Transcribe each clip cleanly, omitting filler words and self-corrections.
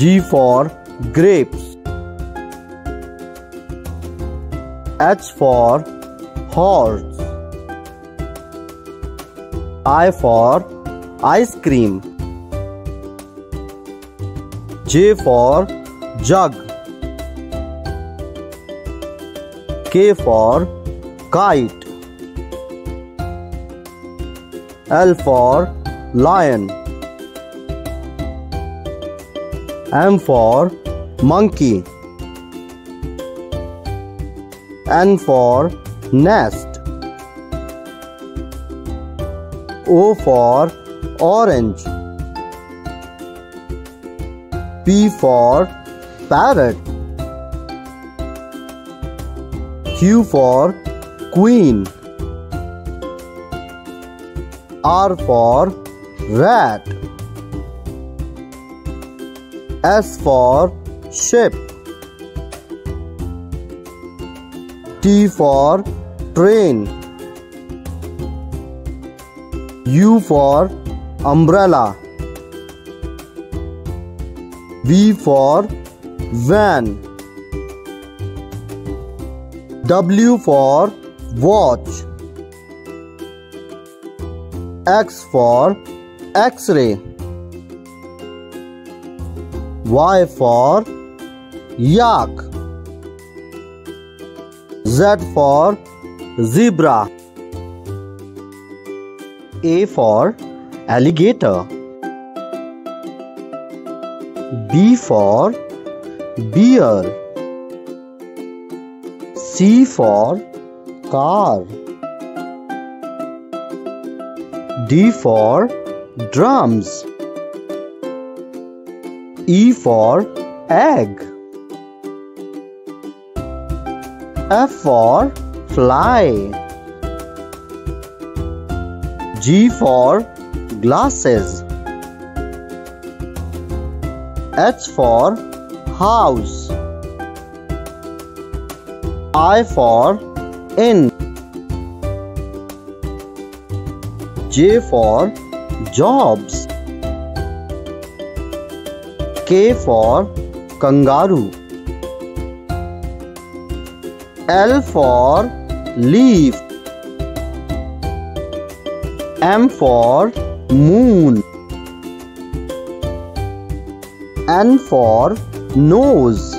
G for grapes, H for horse, I for ice cream, J for jug, K for kite, L for lion, M for monkey, N for nest, O for orange, P for parrot, Q for queen, R for rat, S for ship, T for train, U for umbrella, V for van, W for watch, X for X-ray, Y for yak, Z for zebra, A for alligator, B for bear, C for car, D for drums, E for egg, F for fly, G for glasses, H for house, I for inn, J for jobs, K for kangaroo, L for leaf, M for moon, N for nose,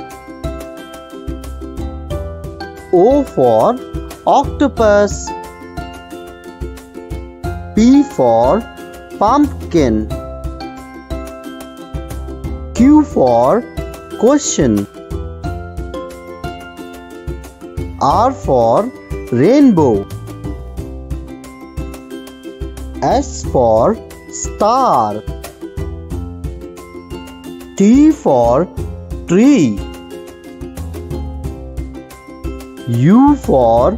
O for octopus, P for pumpkin, Q for question, R for rainbow, S for star, T for tree, U for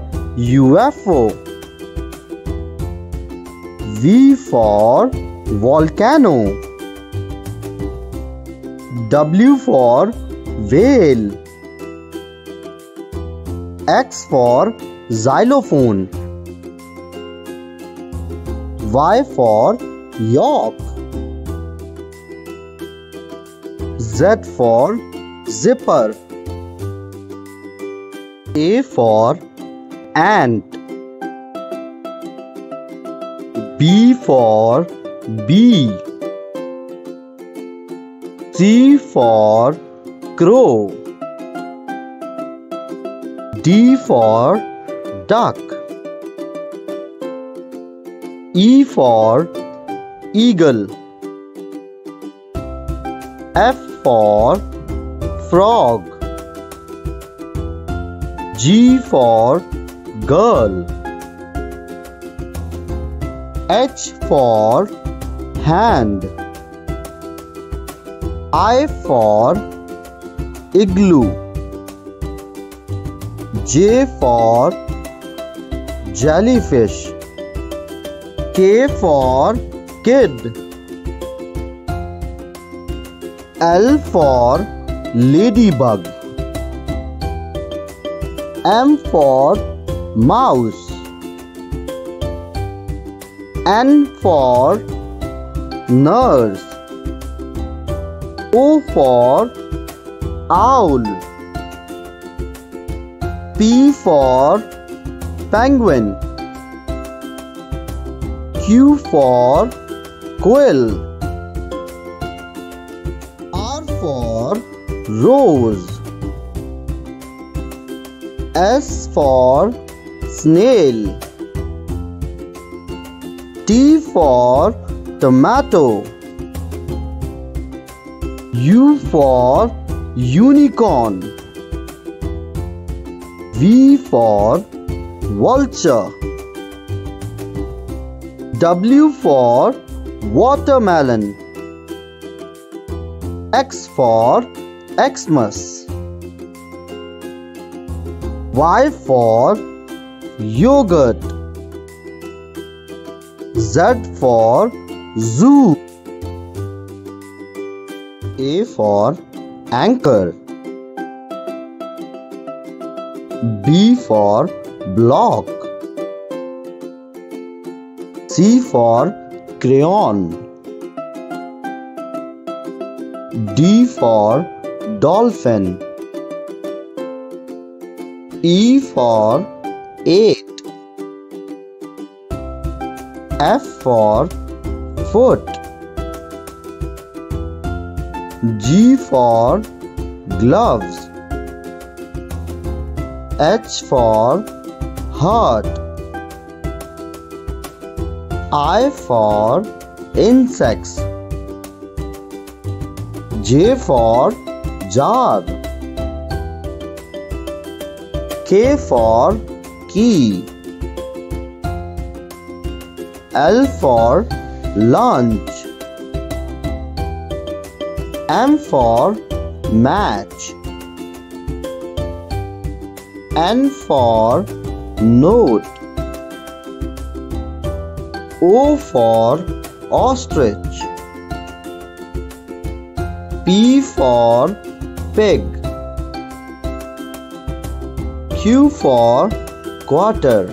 UFO, V for volcano, W for whale, X for xylophone, Y for York, Z for zipper, A for ant, B for bee, C for crow, D for duck, E for eagle, F for frog, G for girl, H for hand, I for igloo, J for jellyfish, K for kid, L for ladybug, M for mouse, N for nurse, O for owl, P for penguin, Q for quill, R for rose, S for snail, T for tomato, U for unicorn, V for vulture, W for watermelon, X for Xmas, Y for yogurt, Z for zoo, A for anchor, B for block, C for crayon, D for dolphin, E for egg, F for foot, G for gloves, H for heart, I for insects, J for jar, K for key, L for lunch, M for match, N for note, O for ostrich, P for pig, Q for quarter,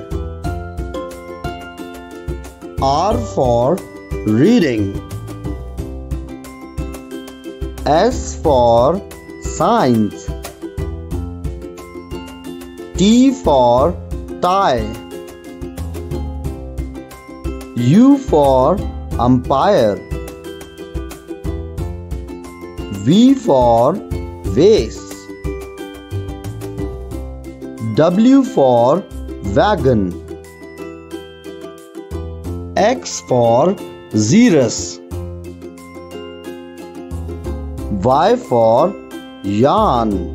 R for reading, S for science, T for tie, U for umpire, V for vase, W for wagon, X for xeris, Y for yarn,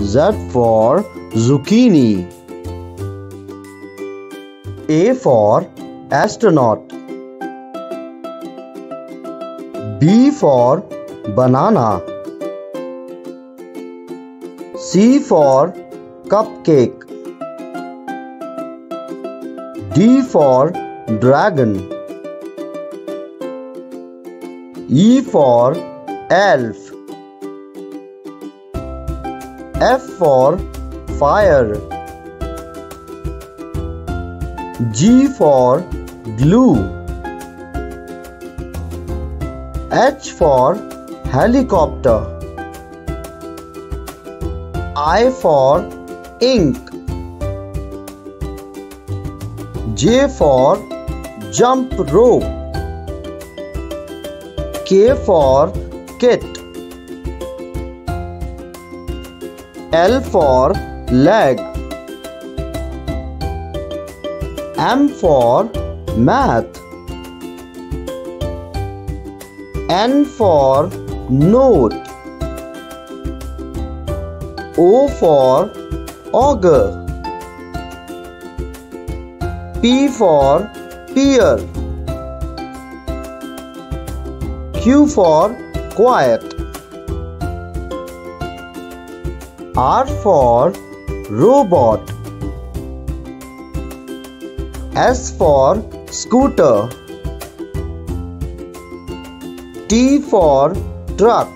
Z for zucchini, A for astronaut, B for banana, C for cupcake, D for dragon, E for elf, F for fire, G for glue, H for helicopter, I for ink, J for jump rope, K for kit, L for leg, M for math, N for note, O for auger, P for peer, Q for quiet, R for robot, S for scooter, T for truck,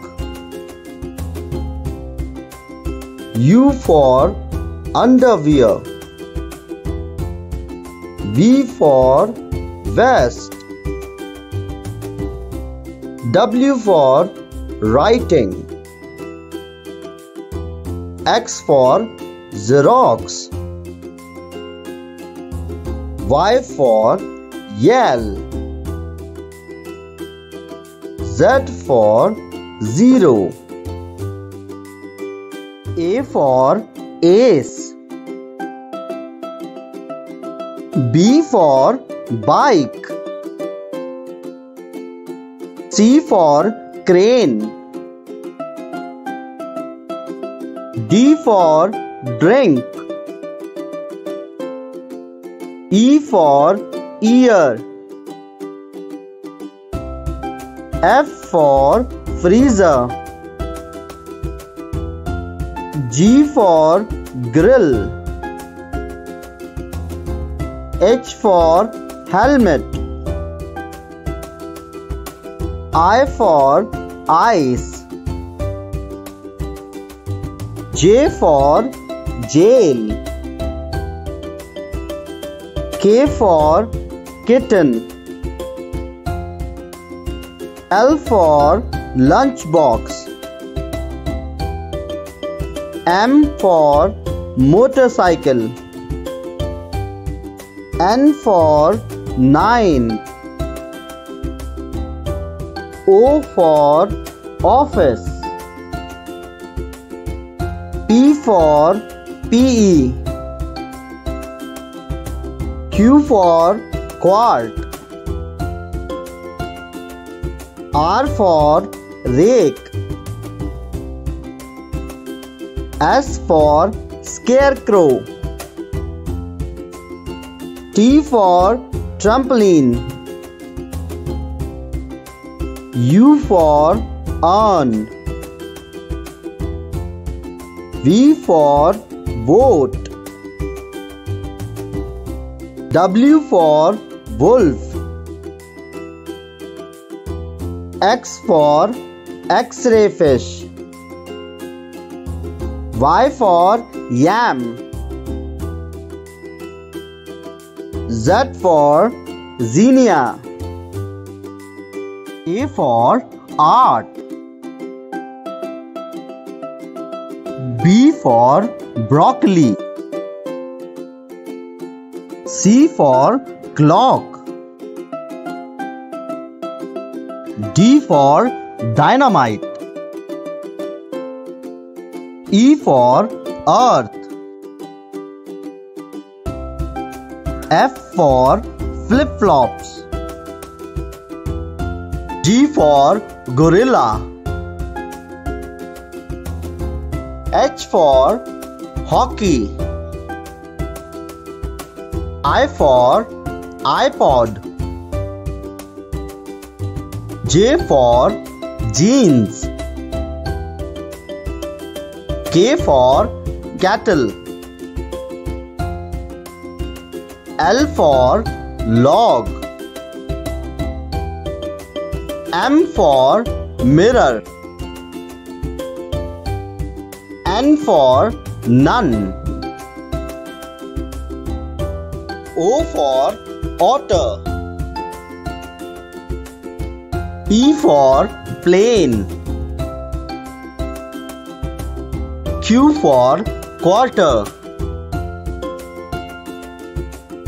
U for underwear, V for vest, W for writing, X for Xerox, Y for yell, Z for zero, A for ace, B for bike, C for crane, D for drink, E for ear, F for freezer, G for grill, H for helmet, I for ice, J for jail, K for kitten, L for lunchbox, M for motorcycle, N for nine, O for office, P for PE, Q for quart, R for rake, S for scarecrow, T for trampoline, U for urn, V for boat, W for wolf, X for X-ray fish, Y for yam, Z for zinnia, A for art, B for broccoli, C for clock, D for dynamite, E for earth, F for flip-flops, G for gorilla, H for hockey, I for iPod, J for jeans, K for cattle, L for log, M for mirror, N for none, O for otter, P for plane, Q for quarter,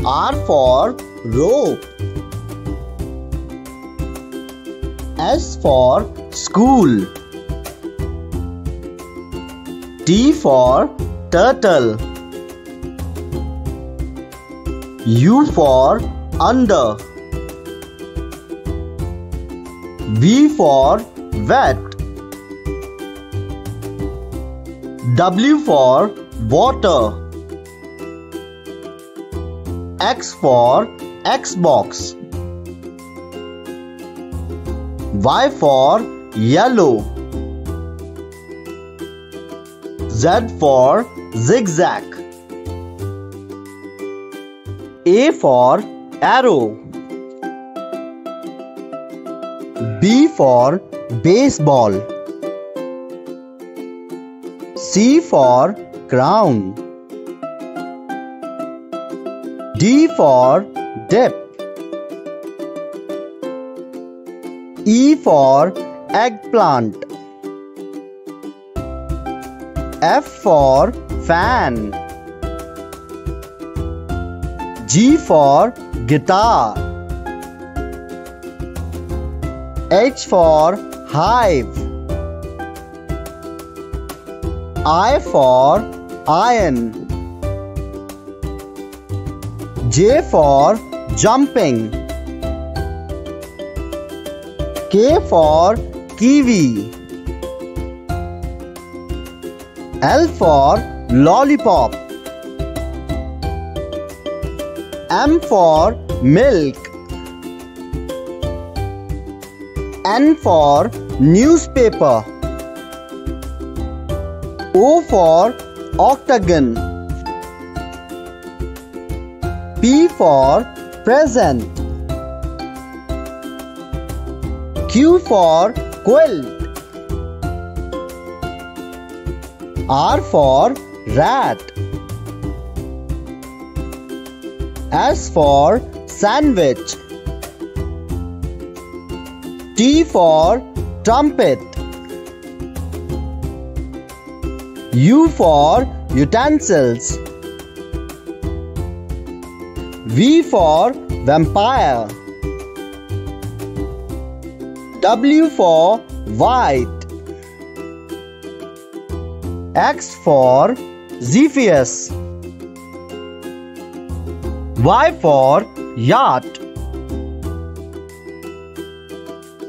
R for rope, S for school, T for turtle, U for under, V for vet, W for water, X for Xbox, Y for yellow, Z for zigzag, A for arrow, B for baseball, C for crown, D for dip, E for eggplant, F for fan, G for guitar, H for hive, I for iron, J for jumping, K for kiwi, L for lollipop, M for milk, N for newspaper, O for octagon, P for present, Q for quilt, R for rat, S for sandwich, T for trumpet, U for utensils, V for vampire, W for white, X for Zephyrs, Y for yacht,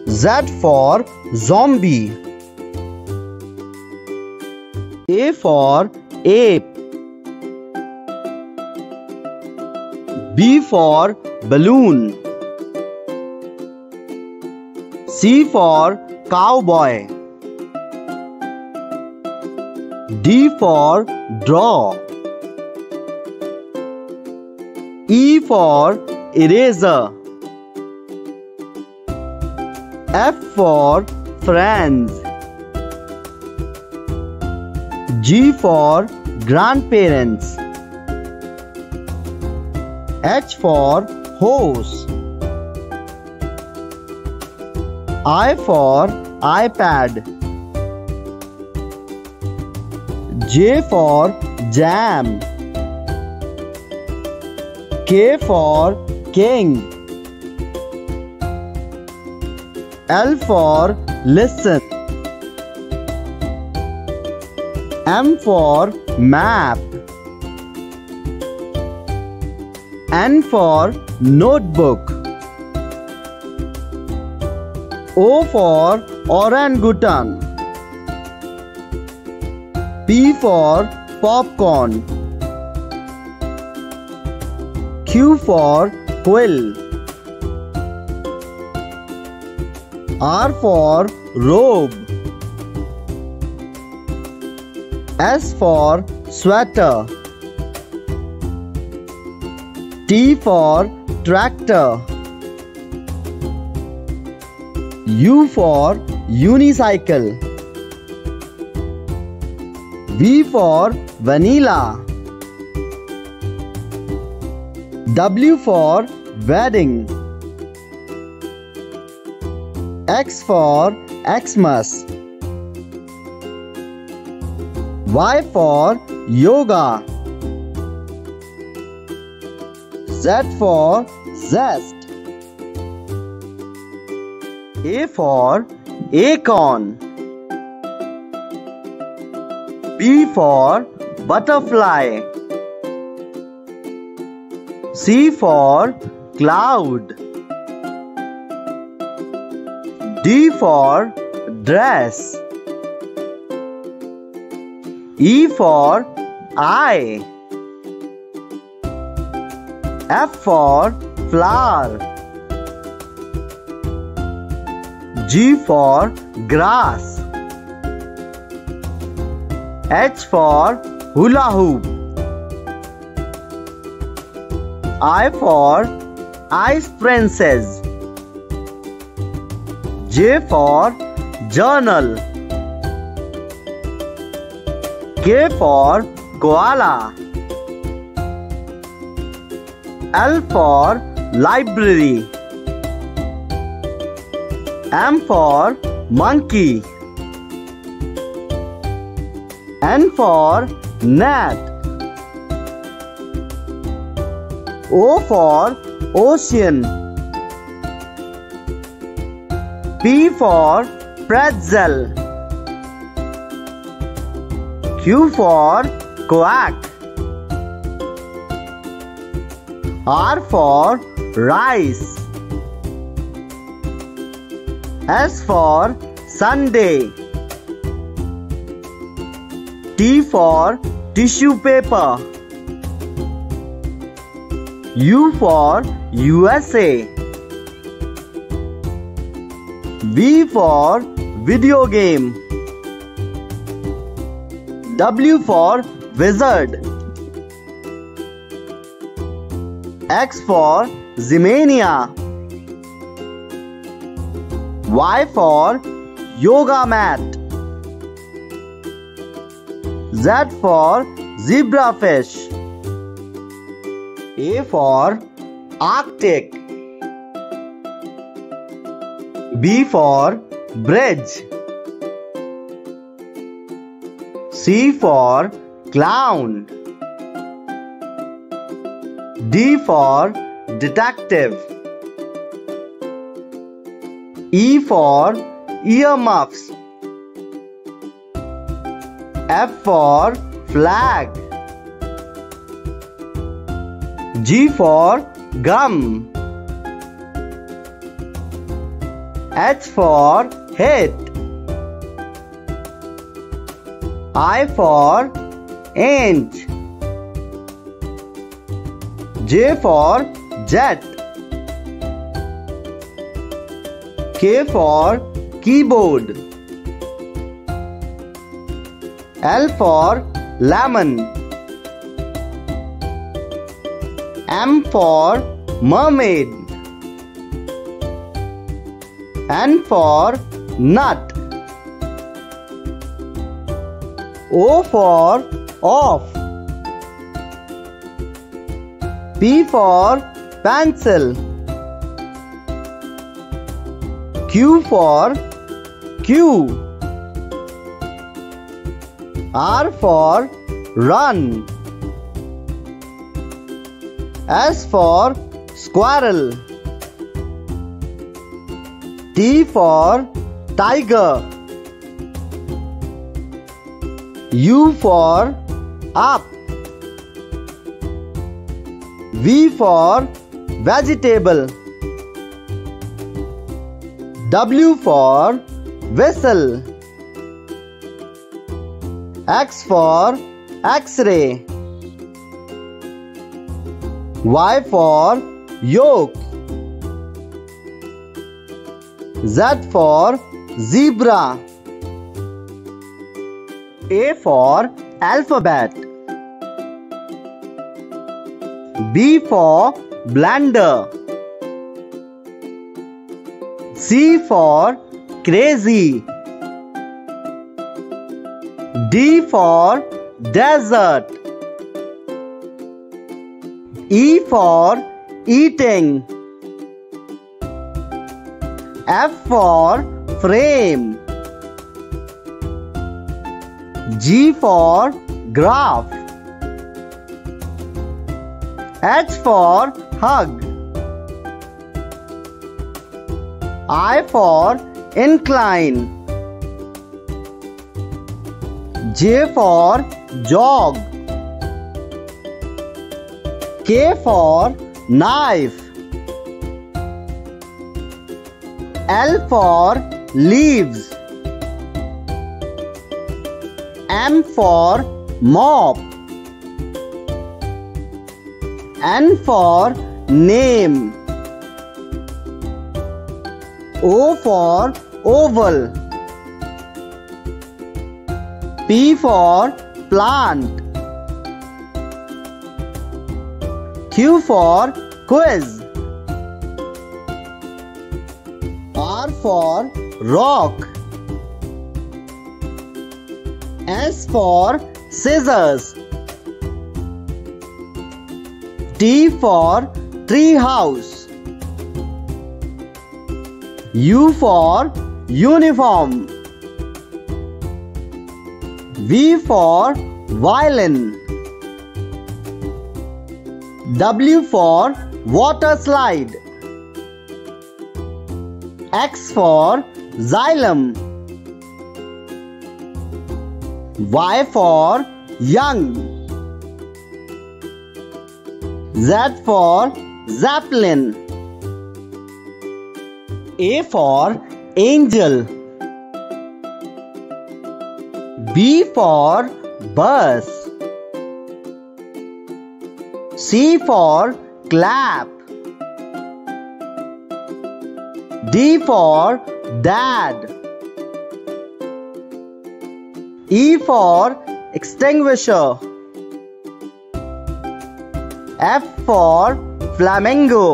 Z for zombie, A for ape, B for balloon, C for cowboy, D for draw, E for eraser, F for friends, G for grandparents, H for hose, I for iPad, J for jam, K for king, L for listen, M for map, N for notebook, O for orangutan, P for popcorn, Q for quill, R for robe, S for sweater, T for tractor, U for unicycle, V for vanilla, W for wedding, X for Xmas, Y for yoga, Z for zest, A for acorn, B for butterfly, C for cloud, D for dress, E for eye, F for flower, G for grass, H for hula hoop, I for ice princess, J for journal, K for koala, L for library, M for monkey, N for net, O for ocean, P for pretzel, Q for quack, R for rice, S for Sunday, T for tissue paper, U for USA, V for video game, W for wizard, X for Ximania, Y for yoga mat, Z for zebrafish, A for Arctic, B for bridge, C for clown, D for detective, E for earmuffs, F for flag, G for gum, H for head, I for inch, J for jet, K for keyboard, L for lemon, M for mermaid, N for nut, O for off, P for pencil, Q for cue, R for run, S for squirrel, T for tiger, U for up, V for vegetable, W for vessel, X for X-ray, Y for yolk, Z for zebra, A for alphabet, B for blender, C for crazy, D for desert, E for eating, F for frame, G for graph, H for hug, I for incline, J for jog, K for knife, L for leaves, M for mop, N for name, O for oval. P for plant. Q for quiz. R for rock. S for scissors. T for treehouse. U for uniform. V for violin. W for water slide. X for xylem. Y for young. Z for zeppelin. A for angel. B for bus. C for clap. D for dad. E for extinguisher. F for flamingo.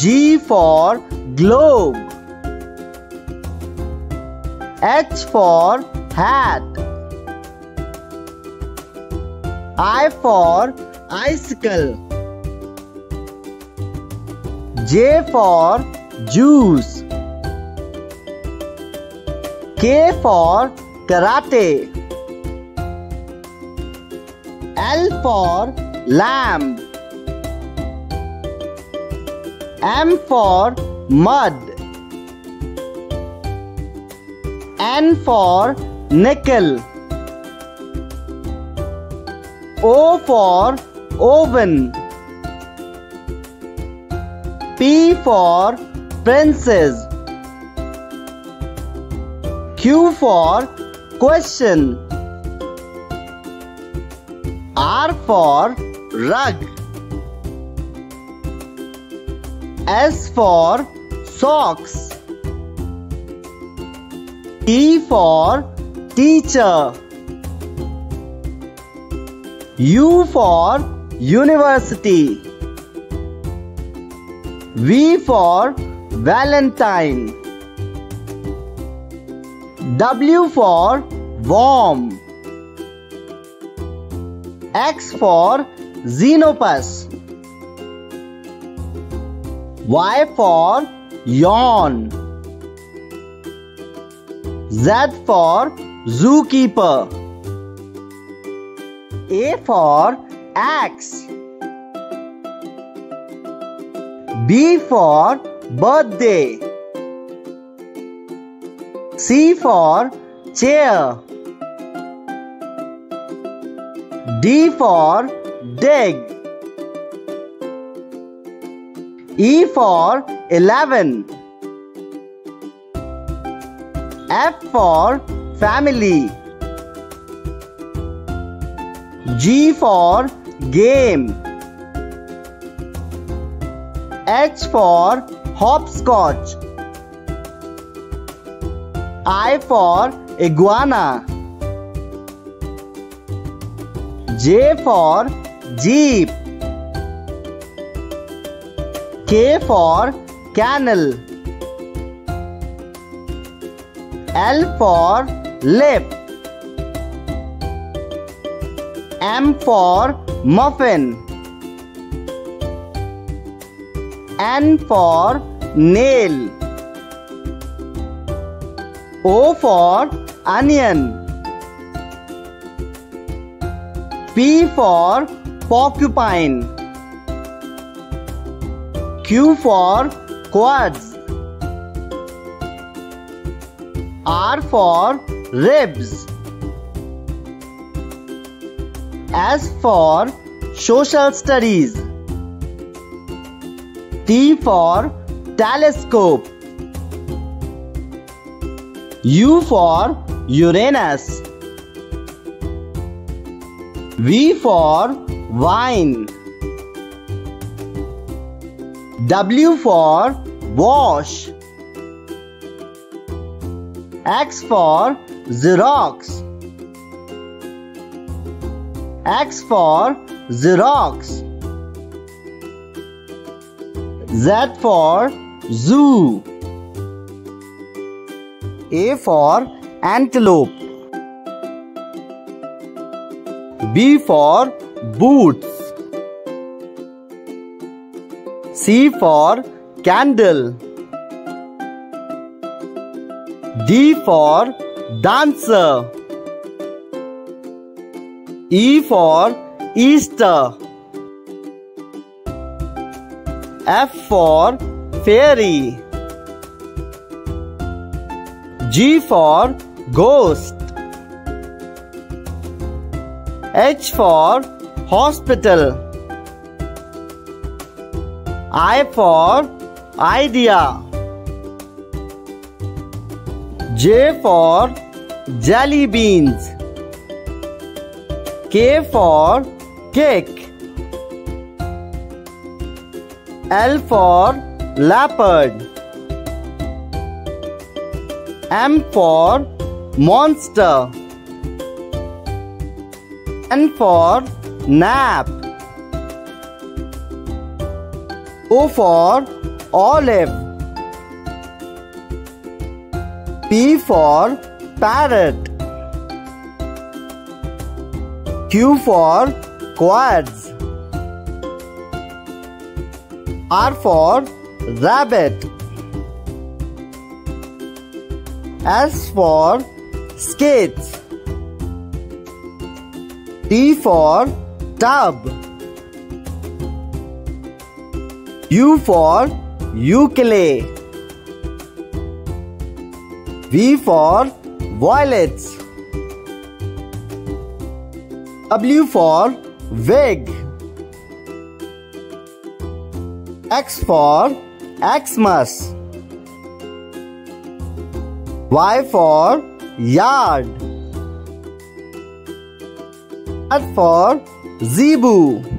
G for globe. H for hat. I for icicle. J for juice. K for karate. L for lamb. M for mud. N for nickel. O for oven. P for princess. Q for question. R for rug. S for socks. T for teacher. U for university. V for Valentine. W for worm. X for Xenopus. Y for yawn. Z for zookeeper. A for axe. B for birthday. C for chair. D for dig. E for 11. F for family. G for game. H for hopscotch. I for iguana. J for jeep. K for canal. L for lip. M for muffin. N for nail. O for onion. P for porcupine. Q for quads. R for ribs. S for social studies. T for telescope. U for Uranus. V for wine. W for wash. X for Xerox. X for Xerox. Z for Zoo. A for Antelope. B for Boots. C for Candle. D for Dancer. E for Easter. F for Fairy. G for Ghost. H for Hospital. I for Idea. J for Jelly Beans. K for Cake. L for Leopard. M for Monster. N for Nap. O for Olive. P for Parrot. Q for Quads. R for Rabbit. S for Skates. T for Tub. U for Ukulele. V for Violets. W for Wig. X for Xmas. Y for Yard. Z for Zebu.